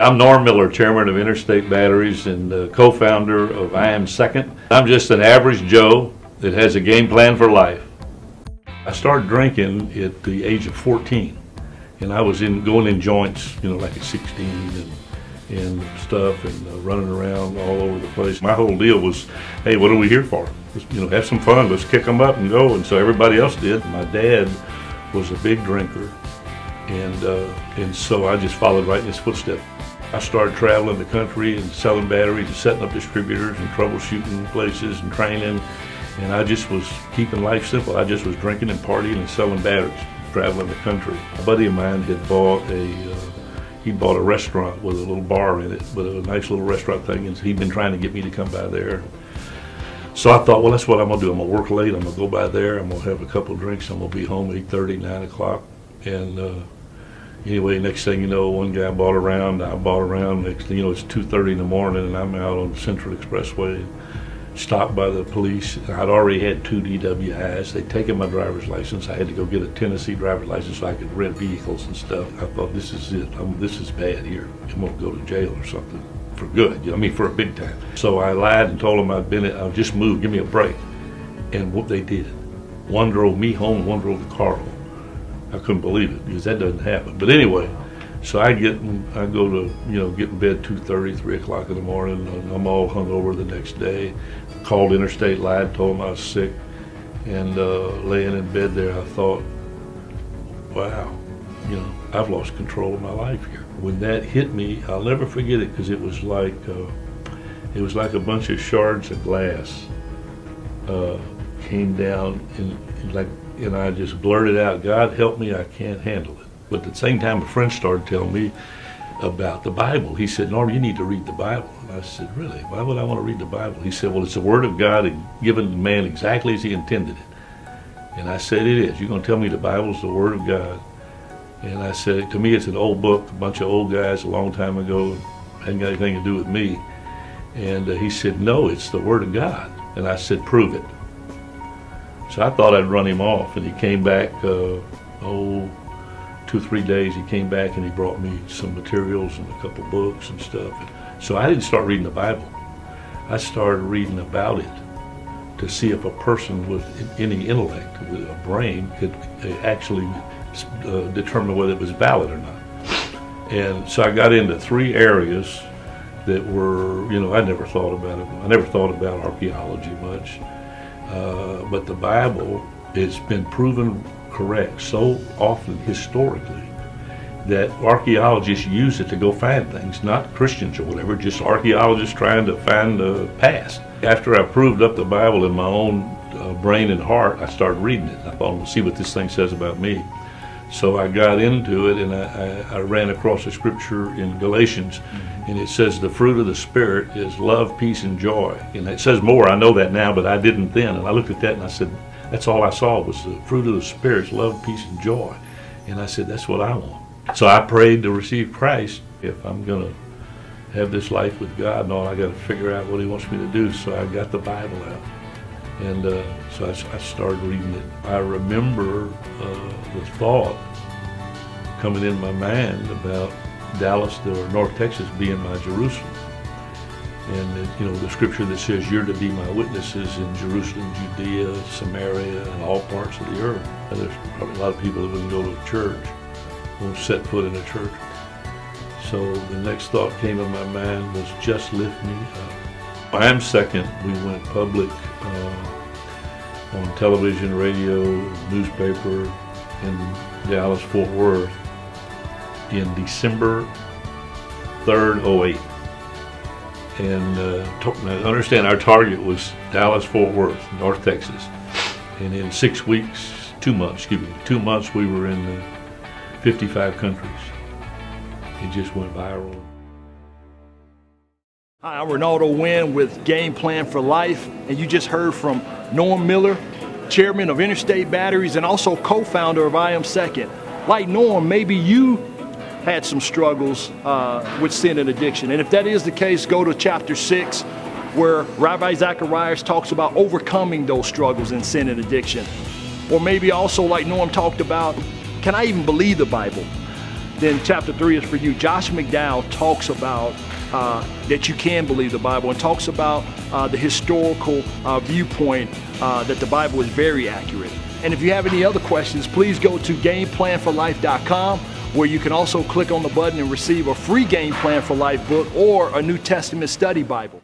I'm Norm Miller, chairman of Interstate Batteries and co-founder of I Am Second. I'm just an average Joe that has a game plan for life. I started drinking at the age of 14, and I was going in joints, you know, like at 16 and stuff, and running around all over the place. My whole deal was, hey, what are we here for? Let's, you know, have some fun. Let's kick them up and go. And so everybody else did. My dad was a big drinker, and so I just followed right in his footsteps. I started traveling the country and selling batteries and setting up distributors and troubleshooting places and training. And I just was keeping life simple. I just was drinking and partying and selling batteries, traveling the country. A buddy of mine had bought a restaurant with a little bar in it, with a nice little restaurant thing, and he'd been trying to get me to come by there. So I thought, well, that's what I'm gonna do. I'm gonna work late, I'm gonna go by there, I'm gonna have a couple drinks, I'm gonna be home at 8:30, 9 o'clock. And anyway, next thing you know, one guy bought a round, I bought a round. Next thing you know, it's 2:30 in the morning, and I'm out on Central Expressway, stopped by the police. I'd already had 2 DWIs. They'd taken my driver's license. I had to go get a Tennessee driver's license so I could rent vehicles and stuff. I thought, this is it. This is bad here. I'm gonna go to jail or something for good. You know, I mean, for a big time. So I lied and told them I've just moved. Give me a break. And what they did, one drove me home, one drove the car home. I couldn't believe it, because that doesn't happen. But anyway, so I go to, you know, get in bed 2:30, 3 o'clock in the morning, and I'm all hungover the next day. I called Interstate, lied, told them I was sick, and laying in bed there, I thought, wow, you know, I've lost control of my life here. When that hit me, I'll never forget it, because it was like a bunch of shards of glass came down and I just blurted out, God help me, I can't handle it. But at the same time, a friend started telling me about the Bible. He said, Norm, you need to read the Bible. And I said, really? Why would I want to read the Bible? He said, well, it's the Word of God and given to man exactly as he intended it. And I said, it is. You're going to tell me the Bible's the Word of God? And I said, to me, it's an old book, a bunch of old guys a long time ago. Hadn't got anything to do with me. And he said, no, it's the Word of God. And I said, prove it. So I thought I'd run him off, and he came back, 2 or 3 days. He came back and he brought me some materials and a couple books and stuff. So I didn't start reading the Bible. I started reading about it to see if a person with any intellect, with a brain, could actually determine whether it was valid or not. And so I got into 3 areas that were, you know, I never thought about it. I never thought about archaeology much. But the Bible, it's been proven correct so often historically that archaeologists use it to go find things, not Christians or whatever, just archaeologists trying to find the past. After I proved up the Bible in my own brain and heart, I started reading it. I thought, we'll see what this thing says about me. So I got into it, and I ran across a scripture in Galatians, and it says the fruit of the Spirit is love, peace, and joy. And it says more, I know that now, but I didn't then. And I looked at that and I said, that's all I saw was the fruit of the Spirit, love, peace, and joy. And I said, that's what I want. So I prayed to receive Christ. If I'm gonna have this life with God and all, I gotta figure out what He wants me to do. So I got the Bible out. And so I started reading it. I remember the thought coming in my mind about Dallas, or North Texas, being my Jerusalem. And you know, the scripture that says, you're to be my witnesses in Jerusalem, Judea, Samaria, and all parts of the earth. And there's probably a lot of people that wouldn't go to a church, won't set foot in a church. So the next thought came in my mind was, just lift me up. I Am Second, we went public on television, radio, newspaper in Dallas-Fort Worth in December 3rd, 2008. And understand, our target was Dallas-Fort Worth, North Texas. And in 2 months, we were in 55 countries. It just went viral. Hi, I'm Ronaldo Wynn with Game Plan for Life, and you just heard from Norm Miller, chairman of Interstate Batteries and also co-founder of I Am Second. Like Norm, maybe you had some struggles with sin and addiction, and if that is the case, go to chapter 6 where Rabbi Zacharias talks about overcoming those struggles in sin and addiction. Or maybe also, like Norm talked about, can I even believe the Bible? then chapter 3 is for you. Josh McDowell talks about that you can believe the Bible, and talks about the historical viewpoint that the Bible is very accurate. And if you have any other questions, please go to GamePlanForLife.com, where you can also click on the button and receive a free Game Plan for Life book or a New Testament study Bible.